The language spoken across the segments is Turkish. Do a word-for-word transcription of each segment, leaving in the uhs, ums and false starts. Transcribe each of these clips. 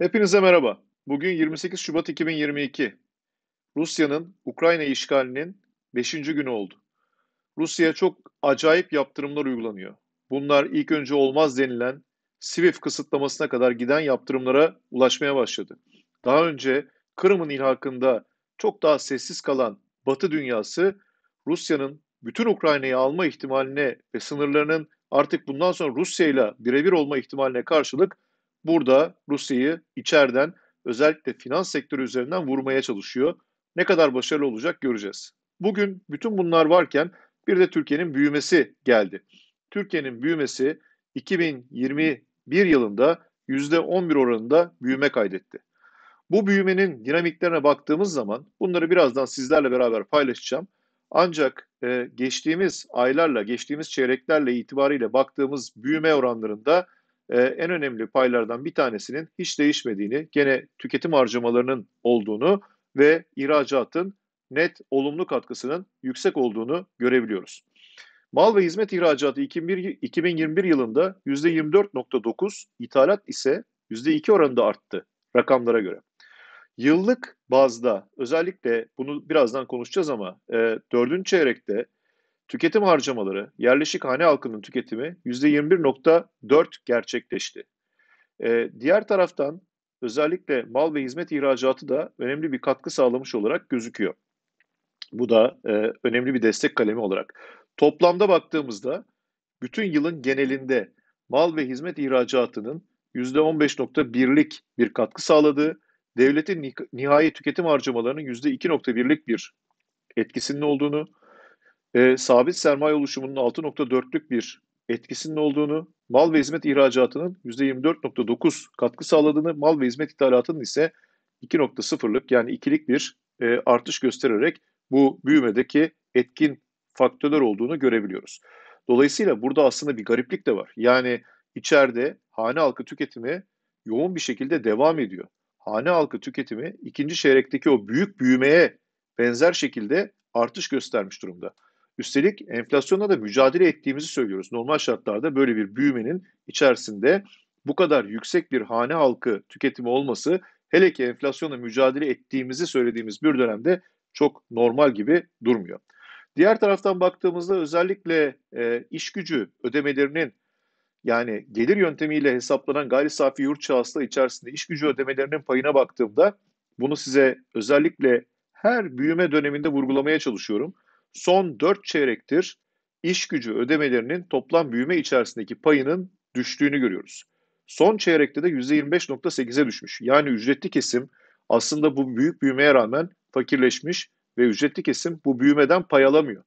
Hepinize merhaba. Bugün yirmi sekiz Şubat iki bin yirmi iki. Rusya'nın Ukrayna işgalinin beşinci günü oldu. Rusya'ya çok acayip yaptırımlar uygulanıyor. Bunlar ilk önce olmaz denilen SWIFT kısıtlamasına kadar giden yaptırımlara ulaşmaya başladı. Daha önce Kırım'ın ilhakında çok daha sessiz kalan Batı dünyası Rusya'nın bütün Ukrayna'yı alma ihtimaline ve sınırlarının artık bundan sonra Rusya'yla birebir olma ihtimaline karşılık burada Rusya'yı içeriden özellikle finans sektörü üzerinden vurmaya çalışıyor. Ne kadar başarılı olacak göreceğiz. Bugün bütün bunlar varken bir de Türkiye'nin büyümesi geldi. Türkiye'nin büyümesi iki bin yirmi bir yılında yüzde on bir oranında büyüme kaydetti. Bu büyümenin dinamiklerine baktığımız zaman bunları birazdan sizlerle beraber paylaşacağım. Ancak e, geçtiğimiz aylarla, geçtiğimiz çeyreklerle itibariyle baktığımız büyüme oranlarında Ee, en önemli paylardan bir tanesinin hiç değişmediğini, gene tüketim harcamalarının olduğunu ve ihracatın net olumlu katkısının yüksek olduğunu görebiliyoruz. Mal ve hizmet ihracatı iki bin yirmi bir yılında yüzde yirmi dört nokta dokuz, ithalat ise yüzde iki oranında arttı rakamlara göre. Yıllık bazda özellikle bunu birazdan konuşacağız ama e, dördüncü çeyrekte tüketim harcamaları, yerleşik hane halkının tüketimi yüzde yirmi bir nokta dört gerçekleşti. Ee, diğer taraftan özellikle mal ve hizmet ihracatı da önemli bir katkı sağlamış olarak gözüküyor. Bu da e, önemli bir destek kalemi olarak. Toplamda baktığımızda bütün yılın genelinde mal ve hizmet ihracatının yüzde on beş nokta birlik bir katkı sağladığı, devletin nihai tüketim harcamalarının yüzde iki nokta birlik bir etkisinin olduğunu, E, sabit sermaye oluşumunun altı nokta dörtlük bir etkisinin olduğunu, mal ve hizmet ihracatının yüzde yirmi dört nokta dokuz katkı sağladığını, mal ve hizmet ithalatının ise iki nokta sıfırlık yani ikilik bir e, artış göstererek bu büyümedeki etkin faktörler olduğunu görebiliyoruz. Dolayısıyla burada aslında bir gariplik de var. Yani içeride hane halkı tüketimi yoğun bir şekilde devam ediyor. Hane halkı tüketimi ikinci çeyrekteki o büyük büyümeye benzer şekilde artış göstermiş durumda. Üstelik enflasyonla da mücadele ettiğimizi söylüyoruz. Normal şartlarda böyle bir büyümenin içerisinde bu kadar yüksek bir hane halkı tüketimi olması, hele ki enflasyonla mücadele ettiğimizi söylediğimiz bir dönemde çok normal gibi durmuyor. Diğer taraftan baktığımızda özellikle e, iş gücü ödemelerinin, yani gelir yöntemiyle hesaplanan gayri safi yurt hasıla içerisinde iş gücü ödemelerinin payına baktığımda, bunu size özellikle her büyüme döneminde vurgulamaya çalışıyorum. Son dört çeyrektir iş gücü ödemelerinin toplam büyüme içerisindeki payının düştüğünü görüyoruz. Son çeyrekte de yüzde yirmi beş nokta sekize düşmüş. Yani ücretli kesim aslında bu büyük büyümeye rağmen fakirleşmiş ve ücretli kesim bu büyümeden pay alamıyor.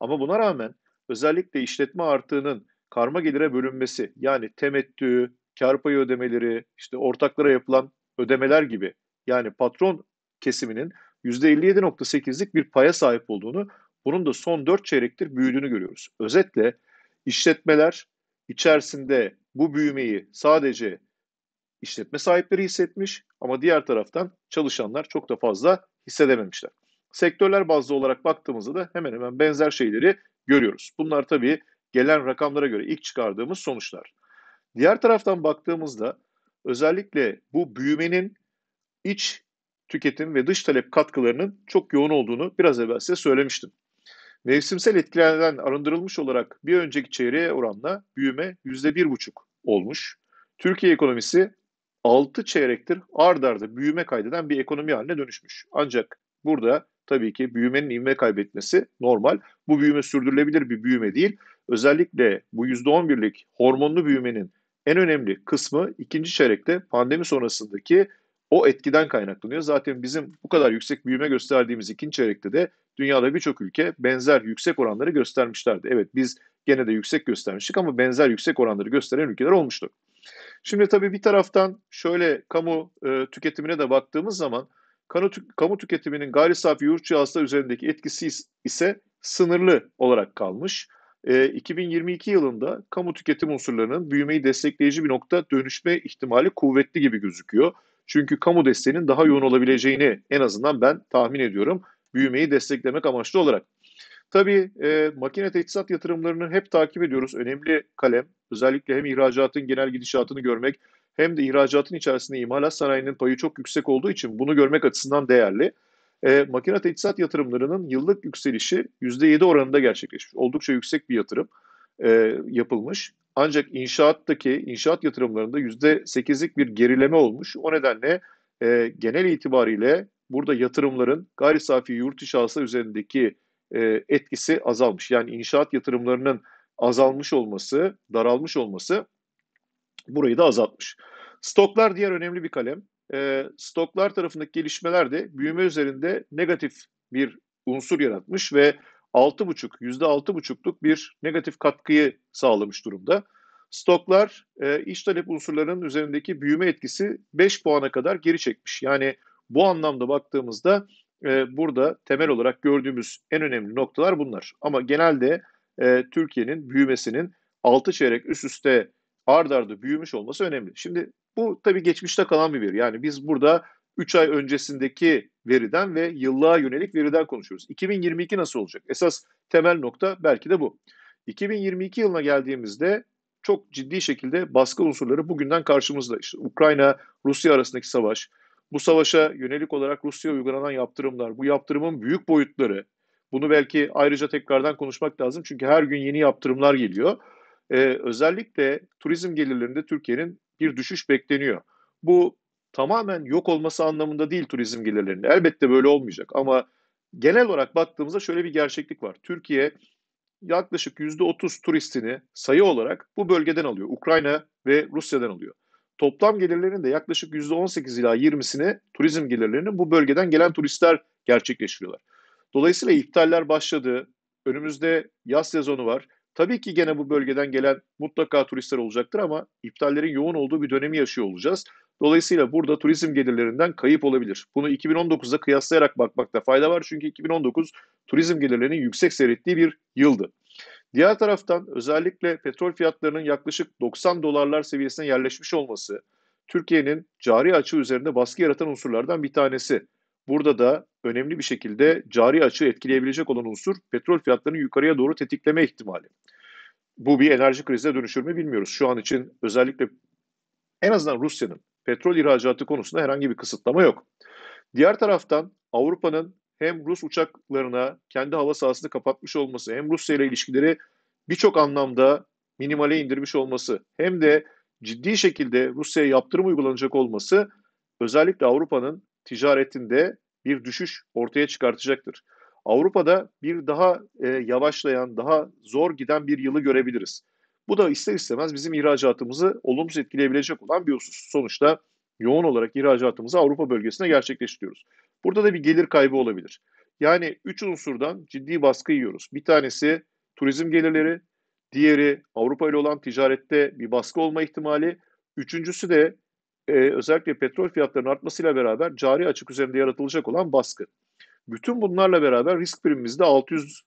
Ama buna rağmen özellikle işletme artığının karma gelire bölünmesi, yani temettü, kar payı ödemeleri, işte ortaklara yapılan ödemeler gibi, yani patron kesiminin yüzde elli yedi nokta sekizlik bir paya sahip olduğunu, bunun da son dört çeyrektir büyüdüğünü görüyoruz. Özetle işletmeler içerisinde bu büyümeyi sadece işletme sahipleri hissetmiş ama diğer taraftan çalışanlar çok da fazla hissedememişler. Sektörler bazlı olarak baktığımızda da hemen hemen benzer şeyleri görüyoruz. Bunlar tabii gelen rakamlara göre ilk çıkardığımız sonuçlar. Diğer taraftan baktığımızda özellikle bu büyümenin iç tüketim ve dış talep katkılarının çok yoğun olduğunu biraz evvel size söylemiştim. Mevsimsel etkilerden arındırılmış olarak bir önceki çeyreğe oranla büyüme yüzde bir virgül beş olmuş. Türkiye ekonomisi altı çeyrektir ard arda büyüme kaydeden bir ekonomi haline dönüşmüş. Ancak burada tabii ki büyümenin ivme kaybetmesi normal. Bu büyüme sürdürülebilir bir büyüme değil. Özellikle bu yüzde on birlik hormonlu büyümenin en önemli kısmı ikinci çeyrekte pandemi sonrasındaki o etkiden kaynaklanıyor. Zaten bizim bu kadar yüksek büyüme gösterdiğimiz ikinci çeyrekte de dünyada birçok ülke benzer yüksek oranları göstermişlerdi. Evet, biz gene de yüksek göstermiştik ama benzer yüksek oranları gösteren ülkeler olmuştu. Şimdi tabii bir taraftan şöyle kamu e, tüketimine de baktığımız zaman kamu, tü, kamu tüketiminin gayri safi yurt hasıla üzerindeki etkisi ise sınırlı olarak kalmış. E, iki bin yirmi iki yılında kamu tüketim unsurlarının büyümeyi destekleyici bir nokta dönüşme ihtimali kuvvetli gibi gözüküyor. Çünkü kamu desteğinin daha yoğun olabileceğini en azından ben tahmin ediyorum, büyümeyi desteklemek amaçlı olarak. Tabii e, makine teçhizat yatırımlarını hep takip ediyoruz. Önemli kalem. Özellikle hem ihracatın genel gidişatını görmek hem de ihracatın içerisinde imalat sanayinin payı çok yüksek olduğu için bunu görmek açısından değerli. E, makine teçhizat yatırımlarının yıllık yükselişi yüzde yedi oranında gerçekleşmiş. Oldukça yüksek bir yatırım e, yapılmış. Ancak inşaattaki inşaat yatırımlarında yüzde sekizlik bir gerileme olmuş. O nedenle e, genel itibariyle burada yatırımların gayri safi yurt içi hasıla üzerindeki e, etkisi azalmış. Yani inşaat yatırımlarının azalmış olması, daralmış olması burayı da azaltmış. Stoklar diğer önemli bir kalem. E, stoklar tarafındaki gelişmeler de büyüme üzerinde negatif bir unsur yaratmış ve altı buçuk, yüzde altı buçukluk bir negatif katkıyı sağlamış durumda. Stoklar e, iç talep unsurlarının üzerindeki büyüme etkisi beş puana kadar geri çekmiş. Yani bu anlamda baktığımızda e, burada temel olarak gördüğümüz en önemli noktalar bunlar. Ama genelde e, Türkiye'nin büyümesinin altı çeyrek üst üste ard arda büyümüş olması önemli. Şimdi bu tabii geçmişte kalan bir veri. Yani biz burada üç ay öncesindeki veriden ve yıllığa yönelik veriden konuşuyoruz. iki bin yirmi iki nasıl olacak? Esas temel nokta belki de bu. iki bin yirmi iki yılına geldiğimizde çok ciddi şekilde baskı unsurları bugünden karşımızda. İşte Ukrayna-Rusya arasındaki savaş, bu savaşa yönelik olarak Rusya'ya uygulanan yaptırımlar, bu yaptırımın büyük boyutları, bunu belki ayrıca tekrardan konuşmak lazım çünkü her gün yeni yaptırımlar geliyor. Ee, özellikle turizm gelirlerinde Türkiye'nin bir düşüş bekleniyor. Bu tamamen yok olması anlamında değil turizm gelirlerinin. Elbette böyle olmayacak ama genel olarak baktığımızda şöyle bir gerçeklik var. Türkiye yaklaşık yüzde otuz turistini sayı olarak bu bölgeden alıyor. Ukrayna ve Rusya'dan alıyor. Toplam gelirlerinin de yaklaşık yüzde on sekiz ila yirmisini turizm gelirlerinin bu bölgeden gelen turistler gerçekleştiriyorlar. Dolayısıyla iptaller başladı. Önümüzde yaz sezonu var. Tabii ki gene bu bölgeden gelen mutlaka turistler olacaktır ama iptallerin yoğun olduğu bir dönemi yaşıyor olacağız. Dolayısıyla burada turizm gelirlerinden kayıp olabilir. Bunu iki bin on dokuzda kıyaslayarak bakmakta fayda var. Çünkü iki bin on dokuz turizm gelirlerinin yüksek seyrettiği bir yıldı. Diğer taraftan özellikle petrol fiyatlarının yaklaşık doksan dolarlar seviyesine yerleşmiş olması Türkiye'nin cari açığı üzerinde baskı yaratan unsurlardan bir tanesi. Burada da önemli bir şekilde cari açığı etkileyebilecek olan unsur petrol fiyatlarının yukarıya doğru tetikleme ihtimali. Bu bir enerji krizine dönüşür mü bilmiyoruz. Şu an için özellikle en azından Rusya'nın petrol ihracatı konusunda herhangi bir kısıtlama yok. Diğer taraftan Avrupa'nın hem Rus uçaklarına kendi hava sahasını kapatmış olması, hem Rusya ile ilişkileri birçok anlamda minimale indirmiş olması, hem de ciddi şekilde Rusya'ya yaptırım uygulanacak olması özellikle Avrupa'nın ticaretinde bir düşüş ortaya çıkartacaktır. Avrupa'da bir daha e, yavaşlayan, daha zor giden bir yılı görebiliriz. Bu da ister istemez bizim ihracatımızı olumsuz etkileyebilecek olan bir husus. Sonuçta yoğun olarak ihracatımızı Avrupa bölgesine gerçekleştiriyoruz. Burada da bir gelir kaybı olabilir. Yani üç unsurdan ciddi baskı yiyoruz. Bir tanesi turizm gelirleri, diğeri Avrupa ile olan ticarette bir baskı olma ihtimali, üçüncüsü de e, özellikle petrol fiyatlarının artmasıyla beraber cari açık üzerinde yaratılacak olan baskı. Bütün bunlarla beraber risk primimiz de altı yüz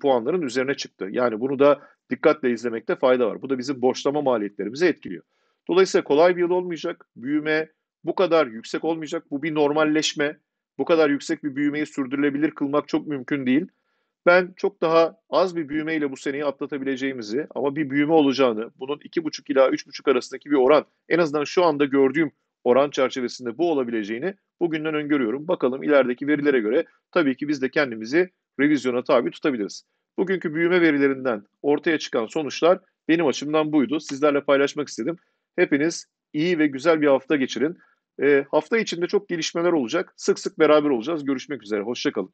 puanların üzerine çıktı. Yani bunu da dikkatle izlemekte fayda var. Bu da bizim borçlama maliyetlerimizi etkiliyor. Dolayısıyla kolay bir yıl olmayacak. Büyüme bu kadar yüksek olmayacak. Bu bir normalleşme. Bu kadar yüksek bir büyümeyi sürdürülebilir kılmak çok mümkün değil. Ben çok daha az bir büyümeyle bu seneyi atlatabileceğimizi ama bir büyüme olacağını, bunun iki buçuk ila üç buçuk arasındaki bir oran, en azından şu anda gördüğüm oran çerçevesinde bu olabileceğini bugünden öngörüyorum. Bakalım ilerideki verilere göre tabii ki biz de kendimizi revizyona tabi tutabiliriz. Bugünkü büyüme verilerinden ortaya çıkan sonuçlar benim açımdan buydu. Sizlerle paylaşmak istedim. Hepiniz iyi ve güzel bir hafta geçirin. E, hafta içinde çok gelişmeler olacak. Sık sık beraber olacağız. Görüşmek üzere. Hoşça kalın.